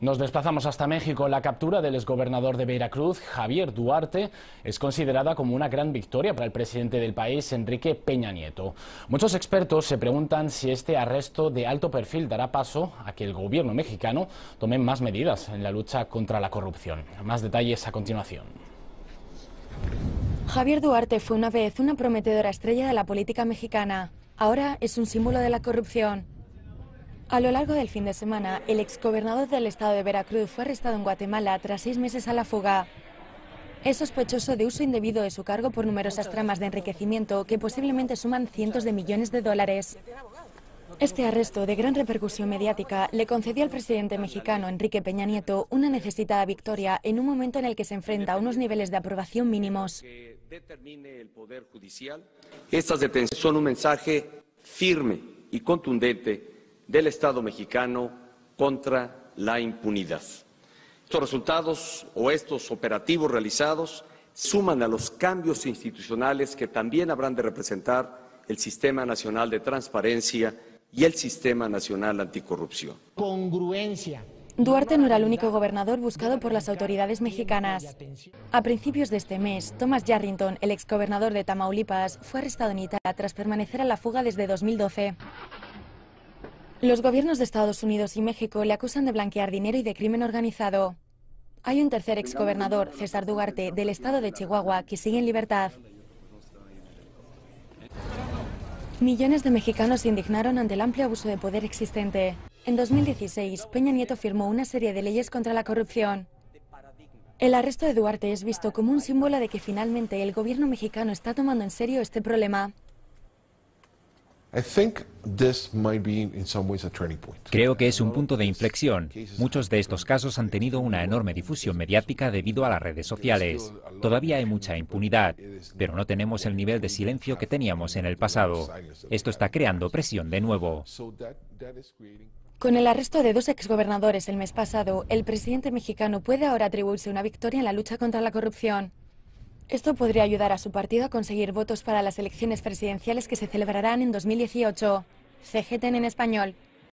Nos desplazamos hasta México. La captura del exgobernador de Veracruz, Javier Duarte, es considerada como una gran victoria para el presidente del país, Enrique Peña Nieto. Muchos expertos se preguntan si este arresto de alto perfil dará paso a que el gobierno mexicano tome más medidas en la lucha contra la corrupción. Más detalles a continuación. Javier Duarte fue una vez una prometedora estrella de la política mexicana. Ahora es un símbolo de la corrupción. A lo largo del fin de semana, el exgobernador del estado de Veracruz fue arrestado en Guatemala tras 6 meses a la fuga. Es sospechoso de uso indebido de su cargo por numerosas tramas de enriquecimiento que posiblemente suman cientos de millones de dólares. Este arresto de gran repercusión mediática le concedió al presidente mexicano Enrique Peña Nieto una necesitada victoria en un momento en el que se enfrenta a unos niveles de aprobación mínimos. Que determine el Poder Judicial. Estas detenciones son un mensaje firme y contundente del Estado mexicano contra la impunidad. Estos resultados o estos operativos realizados suman a los cambios institucionales que también habrán de representar el Sistema Nacional de Transparencia y el Sistema Nacional Anticorrupción. Congruencia. Duarte no era el único gobernador buscado por las autoridades mexicanas. A principios de este mes, Thomas Yarrington, el exgobernador de Tamaulipas, fue arrestado en Italia tras permanecer a la fuga desde 2012. Los gobiernos de Estados Unidos y México le acusan de blanquear dinero y de crimen organizado. Hay un tercer exgobernador, César Duarte, del estado de Chihuahua, que sigue en libertad. Millones de mexicanos se indignaron ante el amplio abuso de poder existente. En 2016, Peña Nieto firmó una serie de leyes contra la corrupción. El arresto de Duarte es visto como un símbolo de que finalmente el gobierno mexicano está tomando en serio este problema. Creo que es un punto de inflexión. Muchos de estos casos han tenido una enorme difusión mediática debido a las redes sociales. Todavía hay mucha impunidad, pero no tenemos el nivel de silencio que teníamos en el pasado. Esto está creando presión de nuevo. Con el arresto de 2 exgobernadores el mes pasado, el presidente mexicano puede ahora atribuirse una victoria en la lucha contra la corrupción. Esto podría ayudar a su partido a conseguir votos para las elecciones presidenciales que se celebrarán en 2018. CGTN en Español.